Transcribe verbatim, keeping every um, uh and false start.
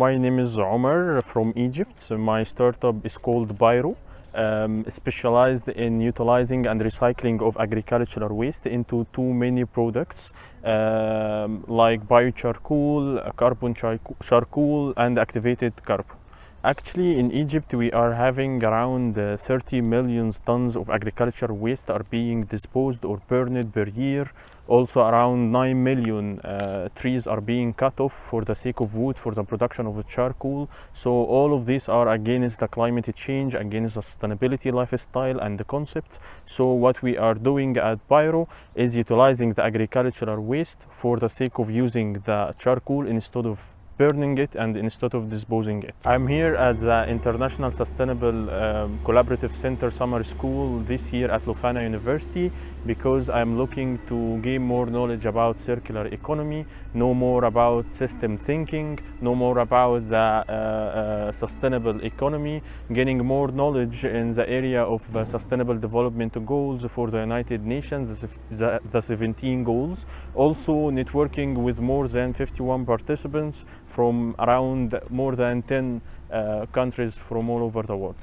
My name is Omar from Egypt. My startup is called Pyro, um, specialized in utilizing and recycling of agricultural waste into too many products um, like biocharcoal, carbon char charcoal and activated carbon. Actually, in Egypt we are having around uh, thirty million tons of agricultural waste are being disposed or burned per year. Also around nine million uh, trees are being cut off for the sake of wood, for the production of charcoal. So all of these are against the climate change, against the sustainability lifestyle and the concept. So what we are doing at Pyro is utilizing the agricultural waste for the sake of using the charcoal instead of burning it and instead of disposing it. I'm here at the International Sustainable um, Collaborative Center Summer School this year at Leuphana University because I'm looking to gain more knowledge about circular economy, know more about system thinking, know more about the uh, uh, sustainable economy, gaining more knowledge in the area of uh, sustainable development goals for the United Nations, the, the seventeen goals. Also networking with more than fifty-one participants from around more than ten uh, countries from all over the world.